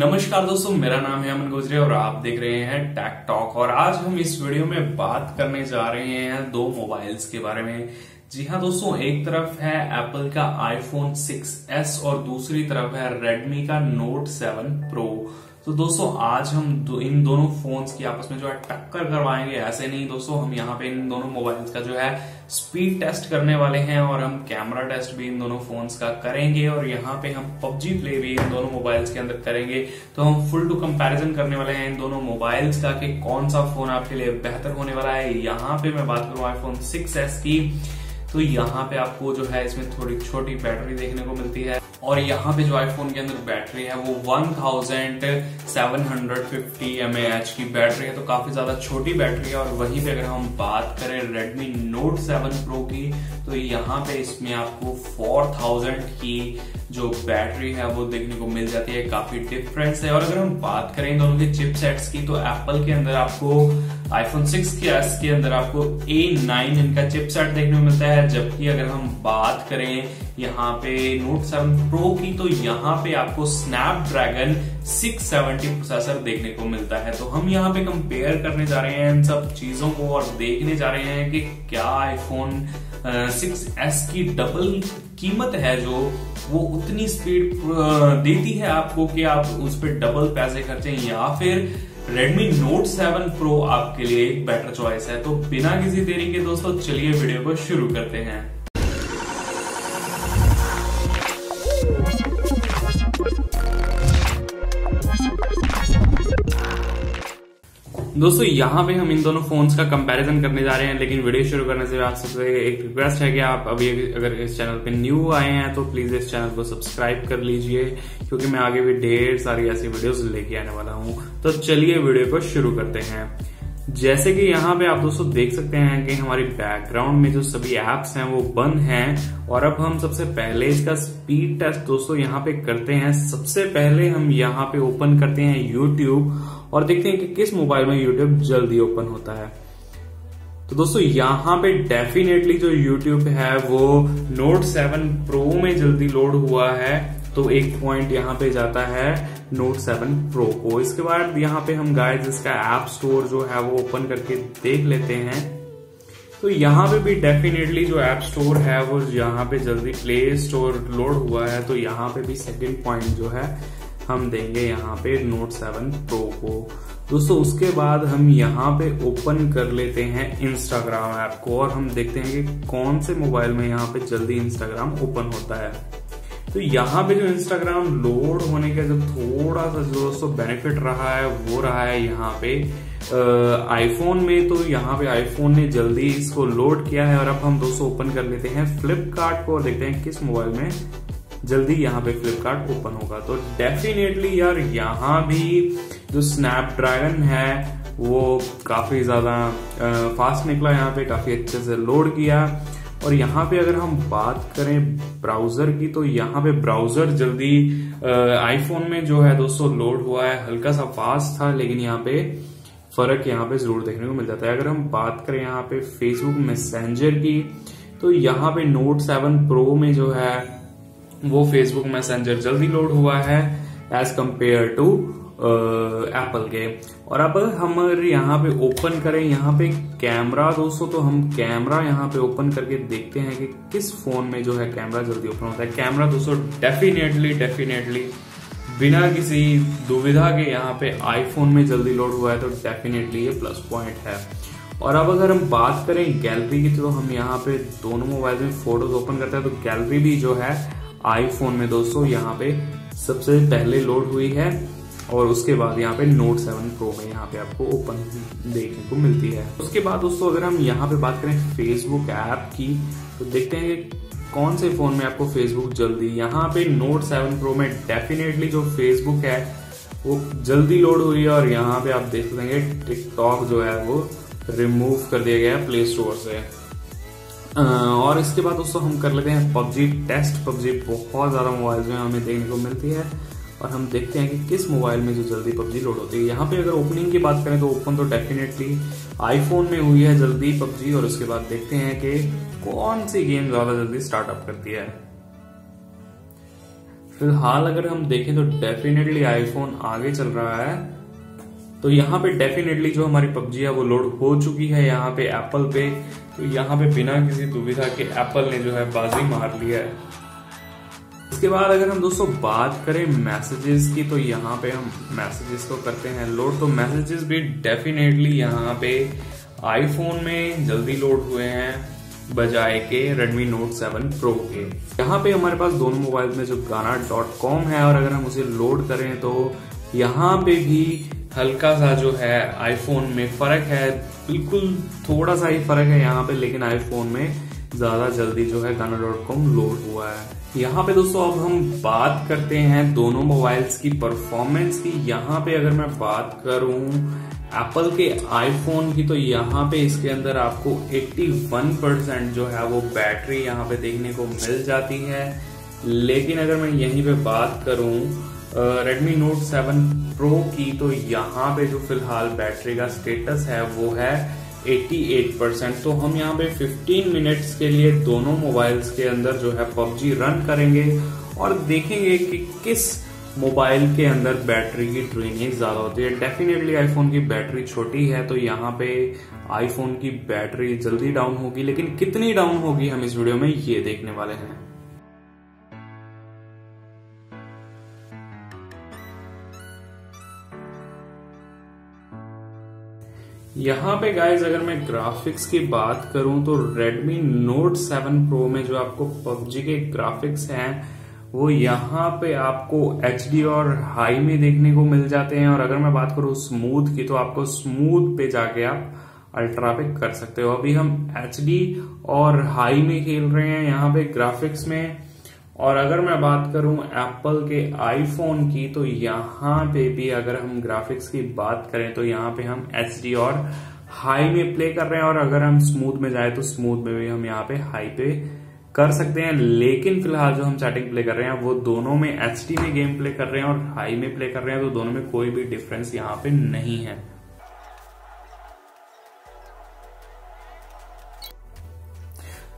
नमस्कार दोस्तों, मेरा नाम है अमन गोजरे और आप देख रहे हैं टेक टॉक। और आज हम इस वीडियो में बात करने जा रहे हैं दो मोबाइल्स के बारे में। जी हाँ दोस्तों, एक तरफ है एप्पल का iPhone 6s और दूसरी तरफ है Redmi का Note 7 Pro। तो दोस्तों आज हम इन दोनों फोन्स की आपस में जो है टक्कर करवाएंगे। ऐसे नहीं दोस्तों, हम यहाँ पे इन दोनों मोबाइल्स का जो है स्पीड टेस्ट करने वाले हैं और हम कैमरा टेस्ट भी इन दोनों फोन्स का करेंगे और यहाँ पे हम PUBG प्ले भी इन दोनों मोबाइल्स के अंदर करेंगे। तो हम फुल टू कंपैरिजन करने वाले हैं इन दोनों मोबाइल्स का कि कौन सा फोन आपके लिए बेहतर होने वाला है। यहाँ पे मैं बात करूँ iPhone 6s की, तो यहाँ पे आपको जो है इसमें थोड़ी छोटी बैटरी देखने को मिलती है और यहाँ पे जो आईफोन के अंदर बैटरी है वो 1750 mAh की बैटरी है, तो काफी ज्यादा छोटी बैटरी है। और वहीं पे अगर हम बात करें Redmi Note 7 Pro की, तो यहाँ पे इसमें आपको 4000 की जो बैटरी है वो देखने को मिल जाती है, काफी डिफरेंस है। और अगर हम बात करें दोनों के चिपसेट्स की, तो एप्पल के अंदर आपको iPhone 6s के अंदर आपको A9 इनका चिपसेट देखने को मिलता है, जबकि अगर हम बात करें यहाँ पे Note 7 Pro की, तो यहाँ पे आपको Snapdragon 670 प्रोसेसर देखने को मिलता है। तो हम यहाँ पे कंपेयर करने जा रहे हैं इन सब चीजों को और देखने जा रहे हैं कि क्या iPhone 6s की डबल कीमत है जो वो उतनी स्पीड देती है आपको कि आप उस पर डबल पैसे खर्चें, या फिर Redmi Note 7 Pro आपके लिए एक बेटर चॉइस है। तो बिना किसी देरी के दोस्तों चलिए वीडियो को शुरू करते हैं। दोस्तों यहाँ पे हम इन दोनों फोन्स का कंपैरिजन करने जा रहे हैं, लेकिन वीडियो शुरू करने से आपसे एक रिक्वेस्ट है कि आप अभी अगर इस चैनल पे न्यू आए हैं तो प्लीज इस चैनल को सब्सक्राइब कर लीजिए, क्योंकि मैं आगे भी ढेर सारी ऐसी वीडियोस लेके आने वाला हूँ। तो चलिए वीडियो को शुरू करते हैं। जैसे कि यहाँ पे आप दोस्तों देख सकते हैं कि हमारी बैकग्राउंड में जो सभी एप्स हैं वो बंद हैं और अब हम सबसे पहले इसका स्पीड टेस्ट दोस्तों यहाँ पे करते हैं। सबसे पहले हम यहाँ पे ओपन करते हैं YouTube और देखते हैं कि किस मोबाइल में YouTube जल्दी ओपन होता है। तो दोस्तों यहाँ पे डेफिनेटली जो YouTube है वो Note 7 Pro में जल्दी लोड हुआ है, तो एक पॉइंट यहाँ पे जाता है Note 7 Pro को। इसके बाद यहाँ पे हम गाइस इसका ऐप स्टोर जो है वो ओपन करके देख लेते हैं। तो यहाँ पे भी डेफिनेटली जो ऐप स्टोर है वो यहाँ पे जल्दी प्ले स्टोर लोड हुआ है, तो यहाँ पे भी सेकंड पॉइंट जो है हम देंगे यहाँ पे Note 7 Pro को। दोस्तों उसके बाद हम यहाँ पे ओपन कर लेते हैं Instagram ऐप को और हम देखते हैं कि कौन से मोबाइल में यहाँ पे जल्दी Instagram ओपन होता है। तो यहाँ पे जो Instagram लोड होने का जो थोड़ा सा दोस्तों बेनिफिट रहा है वो रहा है यहाँ पे iPhone में, तो यहाँ पे iPhone ने जल्दी इसको लोड किया है। और अब हम दोस्तों ओपन कर लेते हैं फ्लिपकार्ट को और देखते हैं किस मोबाइल में जल्दी यहाँ पे फ्लिपकार्ट ओपन होगा। तो डेफिनेटली यार यहाँ भी जो स्नैपड्रैगन है वो काफी ज्यादा फास्ट निकला, यहाँ पे काफी अच्छे से लोड किया। और यहाँ पे अगर हम बात करें ब्राउजर की, तो यहाँ पे ब्राउजर जल्दी आईफोन में जो है दोस्तों लोड हुआ है, हल्का सा फास्ट था लेकिन यहाँ पे फर्क यहाँ पे जरूर देखने को मिल जाता है। अगर हम बात करें यहाँ पे फेसबुक मैसेंजर की, तो यहाँ पे Note 7 Pro में जो है वो फेसबुक मैसेंजर जल्दी लोड हुआ है एज कम्पेयर टू एप्पल के। और अब हम यहाँ पे ओपन करें यहाँ पे कैमरा दोस्तों, तो हम कैमरा यहाँ पे ओपन करके देखते हैं कि किस फोन में जो है कैमरा जल्दी ओपन होता है। कैमरा दोस्तों डेफिनेटली बिना किसी दुविधा के यहाँ पे आईफोन में जल्दी लोड हुआ है, तो डेफिनेटली ये प्लस पॉइंट है। और अब अगर हम बात करें गैलरी की, तो हम यहाँ पे दोनों मोबाइल में फोटोज ओपन करते हैं, तो गैलरी भी जो है आईफोन में दोस्तों यहाँ पे सबसे पहले लोड हुई है और उसके बाद यहाँ पे Note 7 Pro में यहाँ पे आपको ओपन देखने को मिलती है। उसके बाद दोस्तों अगर हम यहाँ पे बात करें Facebook ऐप की, तो देखते हैं कि कौन से फोन में आपको Facebook जल्दी, यहाँ पे Note 7 Pro में डेफिनेटली जो Facebook है वो जल्दी लोड हुई है। और यहाँ पे आप देख लेंगे TikTok जो है वो रिमूव कर दिया गया है प्ले स्टोर से। और इसके बाद दोस्तों हम कर लेते हैं PUBG टेस्ट। PUBG बहुत ज्यादा मोबाइल में हमें देखने को मिलती है और हम देखते हैं कि किस मोबाइल में जो जल्दी PUBG लोड होती है। यहाँ पे अगर ओपनिंग की बात करें, तो ओपन तो डेफिनेटली आईफोन में हुई है जल्दी PUBG। और उसके बाद देखते हैं कि कौन सी गेम ज्यादा जल्दी स्टार्टअप करती है। फिलहाल अगर हम देखें तो डेफिनेटली आईफोन आगे चल रहा है। तो यहाँ पे डेफिनेटली जो हमारी PUBG है वो लोड हो चुकी है यहाँ पे एप्पल पे। तो यहाँ पे बिना किसी दुविधा के एप्पल ने जो है बाजी मार ली है। इसके बाद अगर हम दोस्तों बात करें मैसेजेस की, तो यहाँ पे हम मैसेजेस को करते हैं लोड। तो मैसेजेस भी डेफिनेटली यहाँ पे आईफोन में जल्दी लोड हुए हैं बजाय के Redmi Note 7 Pro के। यहाँ पे हमारे पास दोनों मोबाइल में जो गाना डॉट कॉम है और अगर हम उसे लोड करें तो यहाँ पे भी हल्का सा जो है आईफोन में फर्क है, बिल्कुल थोड़ा सा ही फर्क है यहाँ पे, लेकिन आईफोन में ज्यादा जल्दी जो है गाना डॉट कॉम लोड हुआ है। यहाँ पे दोस्तों अब हम बात करते हैं दोनों मोबाइल्स की परफॉर्मेंस की। यहाँ पे अगर मैं बात करूं एप्पल के आईफोन की, तो यहाँ पे इसके अंदर आपको 81% जो है वो बैटरी यहाँ पे देखने को मिल जाती है। लेकिन अगर मैं यहीं पे बात करूँ Redmi Note 7 Pro की, तो यहाँ पे जो फिलहाल बैटरी का स्टेटस है वो है 88%। तो हम यहाँ पे 15 मिनट्स के लिए दोनों मोबाइल्स के अंदर जो है PUBG रन करेंगे और देखेंगे कि किस मोबाइल के अंदर बैटरी की ड्रेनेज ज्यादा होती है। डेफिनेटली आईफोन की बैटरी छोटी है तो यहाँ पे आईफोन की बैटरी जल्दी डाउन होगी, लेकिन कितनी डाउन होगी हम इस वीडियो में ये देखने वाले हैं। यहाँ पे गाइज अगर मैं ग्राफिक्स की बात करूं तो Redmi Note 7 Pro में जो आपको PUBG के ग्राफिक्स हैं वो यहाँ पे आपको HD और हाई में देखने को मिल जाते हैं। और अगर मैं बात करूँ स्मूथ की, तो आपको स्मूथ पे जाके आप अल्ट्रा पे कर सकते हो। अभी हम HD और हाई में खेल रहे हैं यहाँ पे ग्राफिक्स में। और अगर मैं बात करूँ एप्पल के आईफोन की, तो यहाँ पे भी अगर हम ग्राफिक्स की बात करें तो यहाँ पे हम HD और हाई में प्ले कर रहे हैं। और अगर हम स्मूथ में जाए तो स्मूथ में भी हम यहाँ पे हाई पे कर सकते हैं। लेकिन फिलहाल जो हम चैटिंग प्ले कर रहे हैं वो दोनों में HD में गेम प्ले कर रहे हैं और हाई में प्ले कर रहे हैं, तो दोनों में कोई भी डिफरेंस यहाँ पे नहीं है।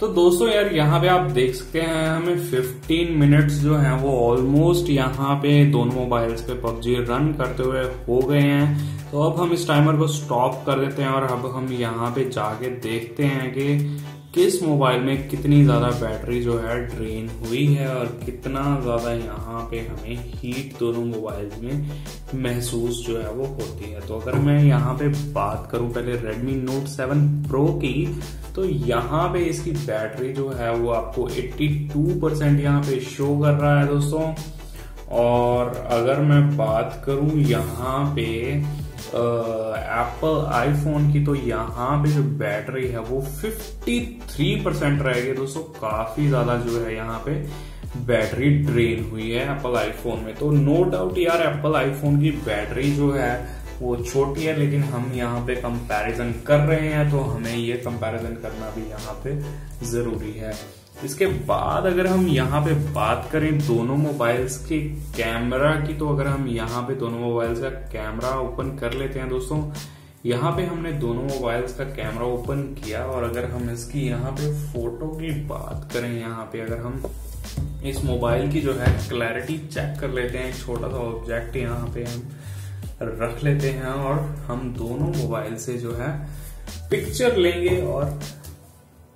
तो दोस्तों यार यहाँ पे आप देख सकते हैं हमें 15 मिनट्स जो हैं वो ऑलमोस्ट यहाँ पे दोनों मोबाइल्स पे PUBG रन करते हुए हो गए हैं। तो अब हम इस टाइमर को स्टॉप कर देते हैं और अब हम यहाँ पे जाके देखते हैं कि किस मोबाइल में कितनी ज़्यादा बैटरी जो है ड्रेन हुई है और कितना ज़्यादा यहाँ पे हमें हीट दोनों मोबाइल्स में महसूस जो है वो होती है। तो अगर मैं यहाँ पे बात करूँ पहले Redmi Note 7 Pro की, तो यहाँ पे इसकी बैटरी जो है वो आपको 82% यहाँ पे शो कर रहा है दोस्तों। और अगर मैं बात करूँ यहाँ पे एप्पल आईफोन की, तो यहाँ पे जो बैटरी है वो 53% रहेगी दोस्तों। काफी ज्यादा जो है यहाँ पे बैटरी ड्रेन हुई है एप्पल आईफोन में। तो नो डाउट यार एप्पल आईफोन की बैटरी जो है वो छोटी है, लेकिन हम यहाँ पे कंपैरिजन कर रहे हैं तो हमें ये कंपैरिजन करना भी यहाँ पे जरूरी है। इसके बाद अगर हम यहाँ पे बात करें दोनों मोबाइल्स के कैमरा की, तो अगर हम यहाँ पे दोनों मोबाइल्स का कैमरा ओपन कर लेते हैं दोस्तों। यहाँ पे हमने दोनों मोबाइल्स का कैमरा ओपन किया और अगर हम इसकी यहाँ पे फोटो की बात करें, यहाँ पे अगर हम इस मोबाइल की जो है क्लैरिटी चेक कर लेते हैं, छोटा सा ऑब्जेक्ट यहाँ पे हम रख लेते हैं और हम दोनों मोबाइल से जो है पिक्चर लेंगे और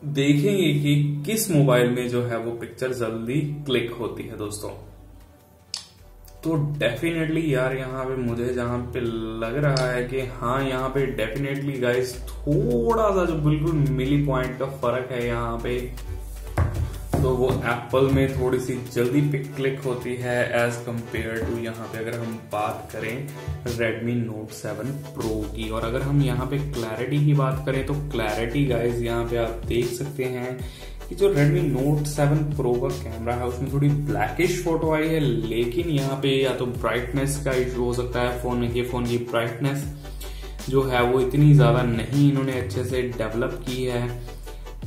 देखेंगे कि किस मोबाइल में जो है वो पिक्चर जल्दी क्लिक होती है दोस्तों। तो डेफिनेटली यार यहाँ पे मुझे जहाँ पे लग रहा है कि हाँ यहाँ पे डेफिनेटली गाइस थोड़ा सा जो बिल्कुल मिली पॉइंट का फर्क है यहाँ पे, तो वो एप्पल में थोड़ी सी जल्दी पिक क्लिक होती है एज कम्पेयर टू यहाँ पे अगर हम बात करें Redmi Note 7 Pro की। और अगर हम यहाँ पे क्लैरिटी की बात करें तो क्लैरिटी गाइज यहाँ पे आप देख सकते हैं कि जो Redmi Note 7 Pro का कैमरा है उसमें थोड़ी ब्लैकिश फोटो आई है, लेकिन यहाँ पे या तो ब्राइटनेस का इशू हो सकता है फोन की ब्राइटनेस जो है वो इतनी ज़्यादा नहीं इन्होंने अच्छे से डेवलप की है,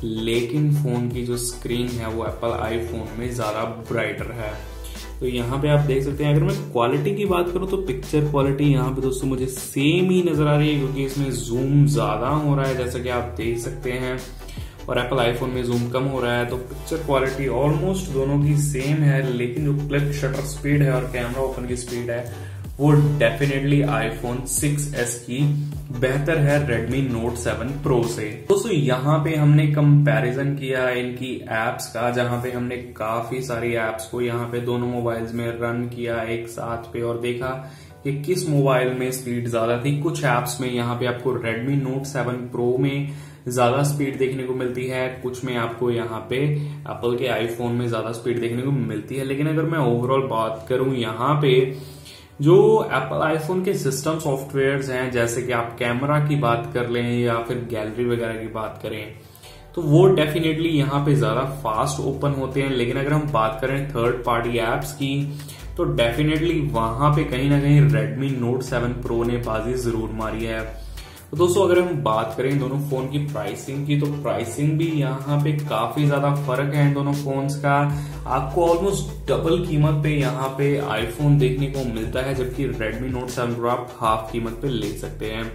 लेकिन फोन की जो स्क्रीन है वो एप्पल आईफोन में ज़्यादा ब्राइटर है। तो यहाँ पे आप देख सकते हैं अगर मैं क्वालिटी की बात करूँ तो पिक्चर क्वालिटी यहाँ पे दोस्तों मुझे सेम ही नज़र आ रही है, क्योंकि इसमें जूम ज़्यादा हो रहा है जैसा कि आप देख सकते हैं। और एप्पल आईफोन में जूम कम हो रहा है, तो पिक्चर क्वालिटी ऑलमोस्ट दोनों की सेम है, लेकिन जो क्लिक शटर स्पीड है और कैमरा ओपन की स्पीड है वो डेफिनेटली आईफोन 6s की बेहतर है Redmi Note 7 Pro से। दोस्तों यहाँ पे हमने कंपैरिजन किया इनकी एप्स का, जहाँ पे हमने काफी सारी एप्स को यहाँ पे दोनों मोबाइल्स में रन किया एक साथ पे और देखा कि किस मोबाइल में स्पीड ज्यादा थी। कुछ एप्स में यहाँ पे आपको Redmi Note 7 Pro में ज्यादा स्पीड देखने को मिलती है, कुछ में आपको यहाँ पे एप्पल के आईफोन में ज्यादा स्पीड देखने को मिलती है। लेकिन अगर मैं ओवरऑल बात करूं यहाँ पे जो एप्पल आईफोन के सिस्टम सॉफ्टवेयर्स हैं, जैसे कि आप कैमरा की बात कर लें या फिर गैलरी वगैरह की बात करें, तो वो डेफिनेटली यहाँ पे ज्यादा फास्ट ओपन होते हैं। लेकिन अगर हम बात करें थर्ड पार्टी एप्स की, तो डेफिनेटली वहां पे कहीं ना कहीं Redmi Note 7 Pro ने बाजी जरूर मारी है। तो दोस्तों अगर हम बात करें दोनों फोन की प्राइसिंग की, तो प्राइसिंग भी यहाँ पे काफी ज्यादा फर्क है इन दोनों फोन्स का। आपको ऑलमोस्ट डबल कीमत पे यहाँ पे आईफोन देखने को मिलता है, जबकि Redmi Note 7 Pro आप हाफ कीमत पे ले सकते हैं।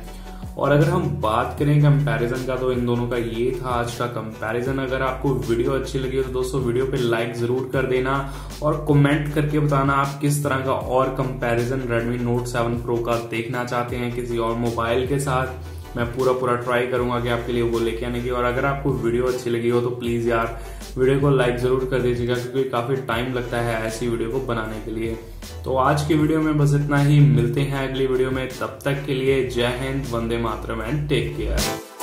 और अगर हम बात करें कंपैरिजन का, तो इन दोनों का ये था आज का कंपैरिजन। अगर आपको वीडियो अच्छी लगी हो तो दोस्तों वीडियो पे लाइक जरूर कर देना और कमेंट करके बताना आप किस तरह का और कंपैरिजन Redmi Note 7 Pro का देखना चाहते हैं किसी और मोबाइल के साथ। मैं पूरा ट्राई करूंगा कि आपके लिए वो लेके आने की। और अगर आपको वीडियो अच्छी लगी हो तो प्लीज यार वीडियो को लाइक जरूर कर दीजिएगा, क्योंकि काफी टाइम लगता है ऐसी वीडियो को बनाने के लिए। तो आज की वीडियो में बस इतना ही, मिलते हैं अगली वीडियो में, तब तक के लिए Jai Hind, Vande Mataram and take care.